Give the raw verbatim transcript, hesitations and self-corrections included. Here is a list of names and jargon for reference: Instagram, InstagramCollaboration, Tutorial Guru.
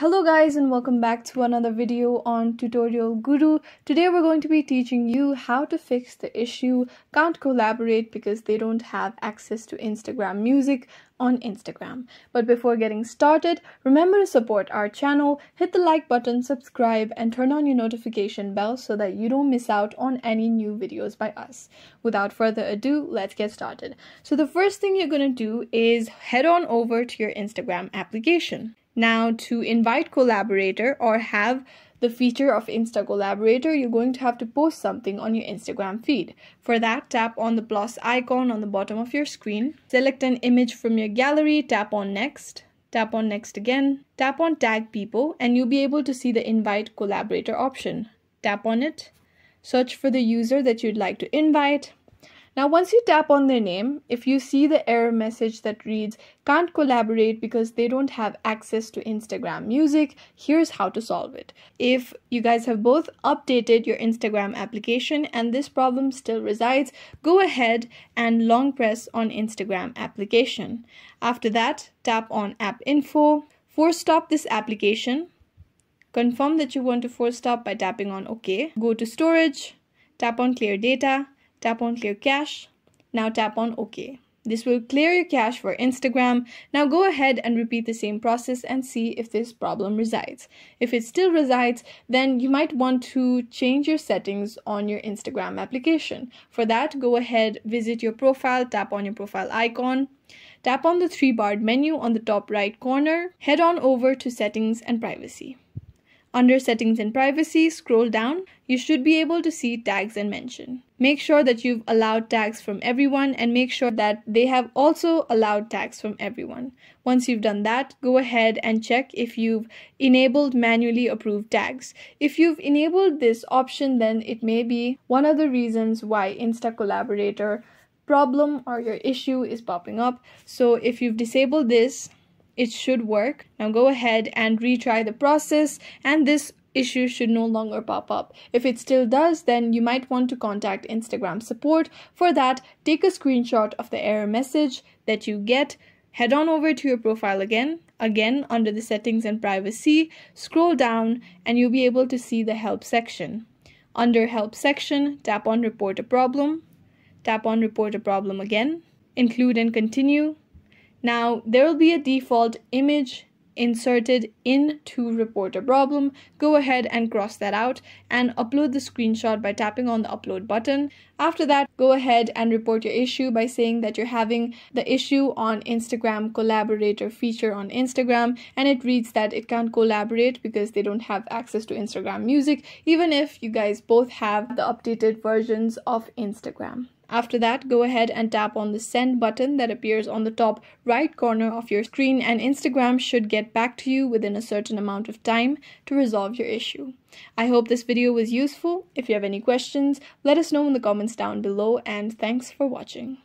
Hello guys, and welcome back to another video on Tutorial Guru. Today we're going to be teaching you how to fix the issue can't collaborate because they don't have access to Instagram music on Instagram. But before getting started, remember to support our channel, hit the like button, subscribe, and turn on your notification bell so that you don't miss out on any new videos by us. Without further ado, let's get started. So the first thing you're going to do is head on over to your Instagram application. Now, to invite collaborator or have the feature of Insta Collaborator, you're going to have to post something on your Instagram feed. For that, tap on the plus icon on the bottom of your screen. Select an image from your gallery, tap on next, tap on next again, tap on tag people, and you'll be able to see the invite collaborator option. Tap on it, search for the user that you'd like to invite. Now, once you tap on their name, if you see the error message that reads, can't collaborate because they don't have access to Instagram music, here's how to solve it. If you guys have both updated your Instagram application and this problem still resides, go ahead and long press on Instagram application. After that, tap on app info, force stop this application. Confirm that you want to force stop by tapping on OK. Go to storage, tap on clear data. Tap on clear cache. Now tap on OK. This will clear your cache for Instagram. Now go ahead and repeat the same process and see if this problem resides. If it still resides, then you might want to change your settings on your Instagram application. For that, go ahead, visit your profile, tap on your profile icon, tap on the three-barred menu on the top right corner, head on over to Settings and Privacy. Under Settings and Privacy, scroll down. You should be able to see Tags and Mention. Make sure that you've allowed tags from everyone, and make sure that they have also allowed tags from everyone. Once you've done that, go ahead and check if you've enabled manually approved tags. If you've enabled this option, then it may be one of the reasons why Insta Collaborator problem or your issue is popping up. So if you've disabled this, it should work. Now go ahead and retry the process, and this issue should no longer pop up. If it still does, then you might want to contact Instagram support. For that, take a screenshot of the error message that you get. Head on over to your profile again. Again, under the Settings and Privacy, scroll down and you'll be able to see the Help section. Under Help section, tap on Report a Problem. Tap on Report a Problem again. Include and continue. Now, there will be a default image inserted into Report a Problem. Go ahead and cross that out and upload the screenshot by tapping on the upload button. After that, go ahead and report your issue by saying that you're having the issue on Instagram collaborator feature on Instagram, and it reads that it can't collaborate because they don't have access to Instagram music, even if you guys both have the updated versions of Instagram. After that, go ahead and tap on the send button that appears on the top right corner of your screen, and Instagram should get back to you within a certain amount of time to resolve your issue. I hope this video was useful. If you have any questions, let us know in the comments down below, and thanks for watching.